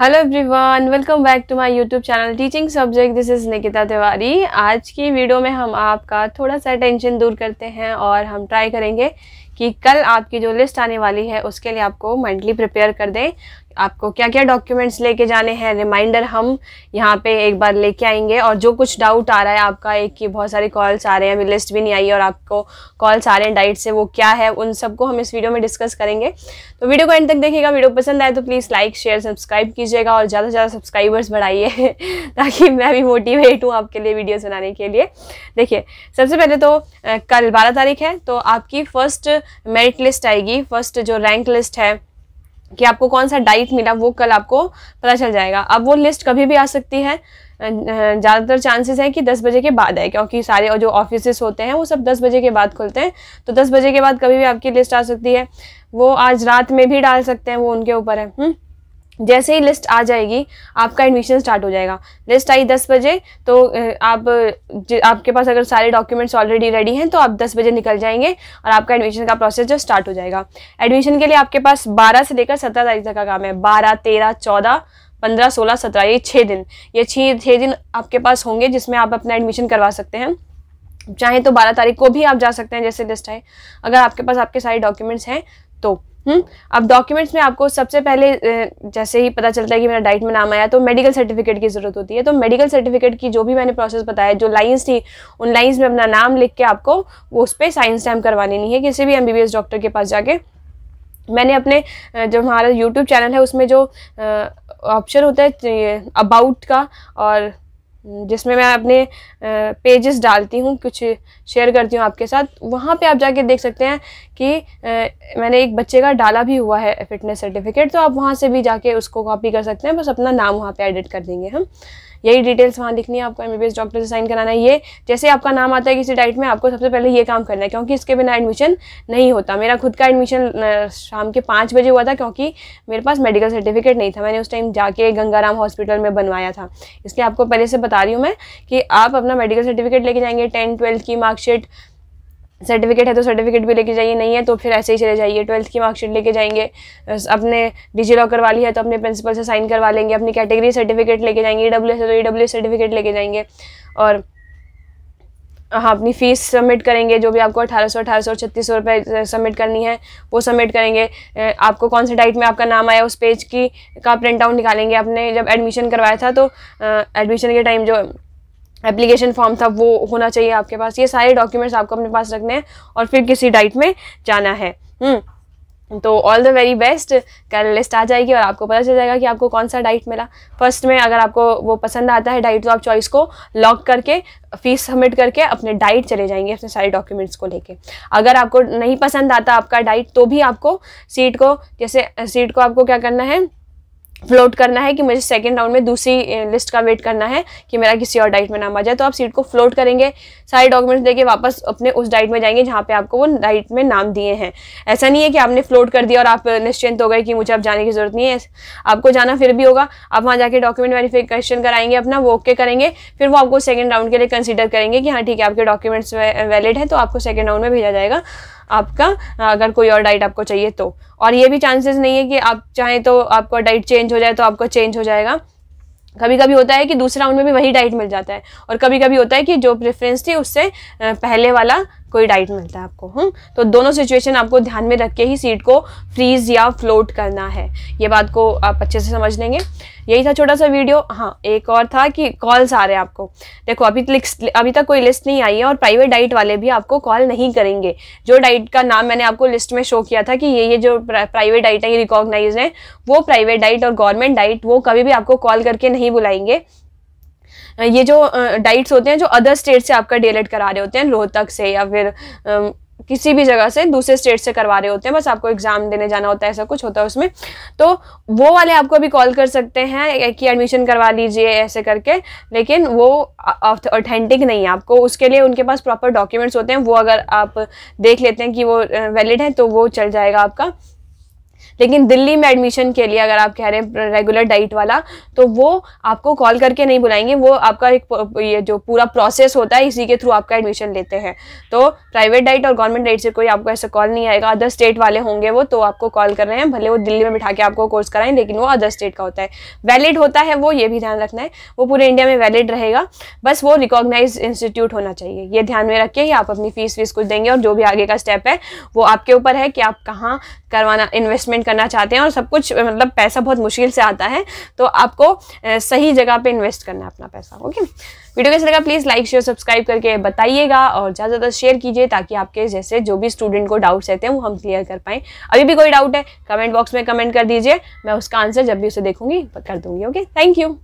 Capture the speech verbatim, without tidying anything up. Hello everyone, welcome back to my YouTube channel teaching subject. This is Nikita Tiwari. आज की video में हम आपका थोड़ा सा टेंशन दूर करते हैं और हम ट्राई करेंगे कि कल आपकी जो लिस्ट आने वाली है उसके लिए आपको मेंटली प्रिपेयर कर दें। आपको क्या क्या डॉक्यूमेंट्स लेके जाने हैं, रिमाइंडर हम यहाँ पे एक बार लेके आएंगे। और जो कुछ डाउट आ रहा है आपका, एक कि बहुत सारे कॉल्स आ रहे हैं, अभी लिस्ट भी नहीं आई और आपको कॉल्स आ रहे हैं डाइट से, वो क्या है, उन सबको हम इस वीडियो में डिस्कस करेंगे। तो वीडियो को एंड तक देखिएगा। वीडियो पसंद आए तो प्लीज़ लाइक शेयर सब्सक्राइब कीजिएगा और ज़्यादा से ज़्यादा सब्सक्राइबर्स बढ़ाइए ताकि मैं भी मोटिवेट हूँ आपके लिए वीडियोज़ बनाने के लिए। देखिए, सबसे पहले तो कल बारह तारीख है, तो आपकी फ़र्स्ट मेरिट लिस्ट आएगी, फर्स्ट जो रैंक लिस्ट है कि आपको कौन सा डाइट मिला वो कल आपको पता चल जाएगा। अब वो लिस्ट कभी भी आ सकती है, ज़्यादातर चांसेस हैं कि दस बजे के बाद है, क्योंकि सारे और जो ऑफिसेस होते हैं वो सब दस बजे के बाद खुलते हैं। तो दस बजे के बाद कभी भी आपकी लिस्ट आ सकती है। वो आज रात में भी डाल सकते हैं, वो उनके ऊपर है। हुँ? जैसे ही लिस्ट आ जाएगी आपका एडमिशन स्टार्ट हो जाएगा। लिस्ट आई दस बजे, तो आप आपके पास अगर सारे डॉक्यूमेंट्स ऑलरेडी रेडी हैं तो आप दस बजे निकल जाएंगे और आपका एडमिशन का प्रोसेस जो स्टार्ट हो जाएगा। एडमिशन के लिए आपके पास बारह से लेकर सत्रह तारीख तक का काम है। बारह, तेरह, चौदह, पंद्रह, सोलह, सत्रह, ये छः दिन ये छः छः दिन आपके पास होंगे जिसमें आप अपना एडमिशन करवा सकते हैं। चाहे तो बारह तारीख को भी आप जा सकते हैं जैसे लिस्ट है, अगर आपके पास आपके सारे डॉक्यूमेंट्स हैं तो। हम्म अब डॉक्यूमेंट्स में आपको सबसे पहले जैसे ही पता चलता है कि मेरा डाइट में नाम आया तो मेडिकल सर्टिफिकेट की ज़रूरत होती है। तो मेडिकल सर्टिफिकेट की जो भी मैंने प्रोसेस बताया, जो लाइंस थी उन लाइंस में अपना नाम लिख के आपको वो उस पर साइन स्टैम्प करवा लेनी है किसी भी एमबीबीएस डॉक्टर के पास जाके। मैंने अपने जो हमारा यूट्यूब चैनल है उसमें जो ऑप्शन होता है अबाउट का, और जिसमें मैं अपने पेजेस डालती हूँ, कुछ शेयर करती हूँ आपके साथ, वहाँ पे आप जाके देख सकते हैं कि मैंने एक बच्चे का डाला भी हुआ है फिटनेस सर्टिफिकेट। तो आप वहाँ से भी जाके उसको कॉपी कर सकते हैं, बस अपना नाम वहाँ पे एडिट कर देंगे हम। यही डिटेल्स वहाँ लिखनी है आपको, एमबीबीएस डॉक्टर से साइन कराना है। ये जैसे आपका नाम आता है किसी डाइट में, आपको सबसे पहले ये काम करना है क्योंकि इसके बिना एडमिशन नहीं होता। मेरा खुद का एडमिशन शाम के पाँच बजे हुआ था क्योंकि मेरे पास मेडिकल सर्टिफिकेट नहीं था। मैंने उस टाइम जाके गंगाराम हॉस्पिटल में बनवाया था। इसलिए आपको पहले से बता रही हूँ मैं कि आप अपना मेडिकल सर्टिफिकेट लेके जाएंगे। टेंथ ट्वेल्थ की मार्कशीट, सर्टिफिकेट है तो सर्टिफिकेट भी लेके जाइए, नहीं है तो फिर ऐसे ही चले जाइए। ट्वेल्थ की मार्कशीट लेके जाएंगे, अपने डिजी लॉकर वाली है तो अपने प्रिंसिपल से साइन करवा लेंगे। अपनी कैटेगरी सर्टिफिकेट लेके जाएंगे, ई डब्ल्यू एस है तो ई डब्ल्यू एस सर्टिफिकेट लेके जाएंगे। और हाँ, अपनी फ़ीस सबमिट करेंगे, जो भी आपको अठारह सौ अठारह सौ छत्तीस सौ रुपये सबमिट करनी है वो सबमिट करेंगे। आपको कौन से डाइट में आपका नाम आया उस पेज की का प्रिंट आउट निकालेंगे। आपने जब एडमिशन करवाया था तो एडमिशन के टाइम जो एप्लीकेशन फॉर्म था वो होना चाहिए आपके पास। ये सारे डॉक्यूमेंट्स आपको अपने पास रखने हैं और फिर किसी डाइट में जाना है। हम्म तो ऑल द वेरी बेस्ट। कल लिस्ट आ जाएगी और आपको पता चल जाएगा कि आपको कौन सा डाइट मिला। फर्स्ट में अगर आपको वो पसंद आता है डाइट तो आप चॉइस को लॉक करके फीस सबमिट करके अपने डाइट चले जाएंगे अपने सारे डॉक्यूमेंट्स को लेके। अगर आपको नहीं पसंद आता आपका डाइट तो भी आपको सीट को जैसे सीट को आपको क्या करना है, फ्लोट करना है कि मुझे सेकंड राउंड में दूसरी लिस्ट का वेट करना है कि मेरा किसी और डाइट में नाम आ जाए। तो आप सीट को फ्लोट करेंगे, सारे डॉक्यूमेंट्स देके वापस अपने उस डाइट में जाएंगे जहाँ पे आपको वो डाइट में नाम दिए हैं। ऐसा नहीं है कि आपने फ्लोट कर दिया और आप निश्चिंत हो गए कि मुझे अब जाने की जरूरत नहीं है। आपको जाना फिर भी होगा। आप वहाँ जाके डॉक्यूमेंट वेरीफिकेशन कराएंगे अपना, वो ओके करेंगे, फिर वो आपको सेकेंड राउंड के लिए कंसिडर करेंगे कि हाँ ठीक है आपके डॉक्यूमेंट्स वैलिड है, तो आपको सेकेंड राउंड में भेजा जाएगा आपका अगर कोई और डाइट आपको चाहिए तो। और ये भी चांसेस नहीं है कि आप चाहें तो आपका डाइट चेंज हो जाए तो आपको चेंज हो जाएगा। कभी कभी होता है कि दूसरे राउंड में भी वही डाइट मिल जाता है और कभी कभी होता है कि जो प्रेफरेंस थी उससे पहले वाला कोई डाइट मिलता है आपको। हूँ तो दोनों सिचुएशन आपको ध्यान में रख के ही सीट को फ्रीज या फ्लोट करना है। ये बात को आप अच्छे से समझ लेंगे। यही था छोटा सा वीडियो। हाँ, एक और था कि कॉल्स आ रहे हैं आपको। देखो, अभी तक अभी तक कोई लिस्ट नहीं आई है और प्राइवेट डाइट वाले भी आपको कॉल नहीं करेंगे। जो डाइट का नाम मैंने आपको लिस्ट में शो किया था कि ये ये जो प्राइवेट डाइट है ये रिकॉग्नाइज है, वो प्राइवेट डाइट और गवर्नमेंट डाइट वो कभी भी आपको कॉल करके नहीं बुलाएंगे। ये जो डाइट्स होते हैं जो अदर स्टेट से आपका डीएलएड करा रहे होते हैं, रोहतक से या फिर किसी भी जगह से दूसरे स्टेट से करवा रहे होते हैं, बस आपको एग्जाम देने जाना होता है, ऐसा कुछ होता है उसमें। तो वो वाले आपको अभी कॉल कर सकते हैं कि एडमिशन करवा लीजिए ऐसे करके, लेकिन वो ऑथेंटिक नहीं है। आपको उसके लिए उनके पास प्रॉपर डॉक्यूमेंट्स होते हैं, वो अगर आप देख लेते हैं कि वो वैलिड हैं तो वो चल जाएगा आपका। लेकिन दिल्ली में एडमिशन के लिए अगर आप कह रहे हैं रेगुलर डाइट वाला, तो वो आपको कॉल करके नहीं बुलाएंगे, वो आपका एक ये जो पूरा प्रोसेस होता है इसी के थ्रू आपका एडमिशन लेते हैं। तो प्राइवेट डाइट और गवर्नमेंट डाइट से कोई आपको ऐसा कॉल नहीं आएगा। अदर स्टेट वाले होंगे वो, तो आपको कॉल कर रहे हैं, भले वो दिल्ली में बिठा के आपको कोर्स कराएं, लेकिन वो अदर स्टेट का होता है, वैलिड होता है वो, ये भी ध्यान रखना है, वो पूरे इंडिया में वैलिड रहेगा। बस वो रिकॉग्नाइज इंस्टीट्यूट होना चाहिए, ये ध्यान में रखिए। आप अपनी फीस फीस कुछ देंगे और जो भी आगे का स्टेप है वो आपके ऊपर है कि आप कहाँ करवाना इन्वेस्टमेंट करना चाहते हैं, और सब कुछ मतलब पैसा बहुत मुश्किल से आता है, तो आपको सही जगह पे इन्वेस्ट करना है अपना पैसा। ओके, वीडियो कैसा लगा प्लीज़ लाइक शेयर सब्सक्राइब करके बताइएगा, और ज़्यादा ज़्यादा शेयर कीजिए ताकि आपके जैसे जो भी स्टूडेंट को डाउट्स रहते हैं वो हम क्लियर कर पाएँ। अभी भी कोई डाउट है कमेंट बॉक्स में कमेंट कर दीजिए, मैं उसका आंसर जब भी उसे देखूँगी कर दूँगी। Okay, thank you.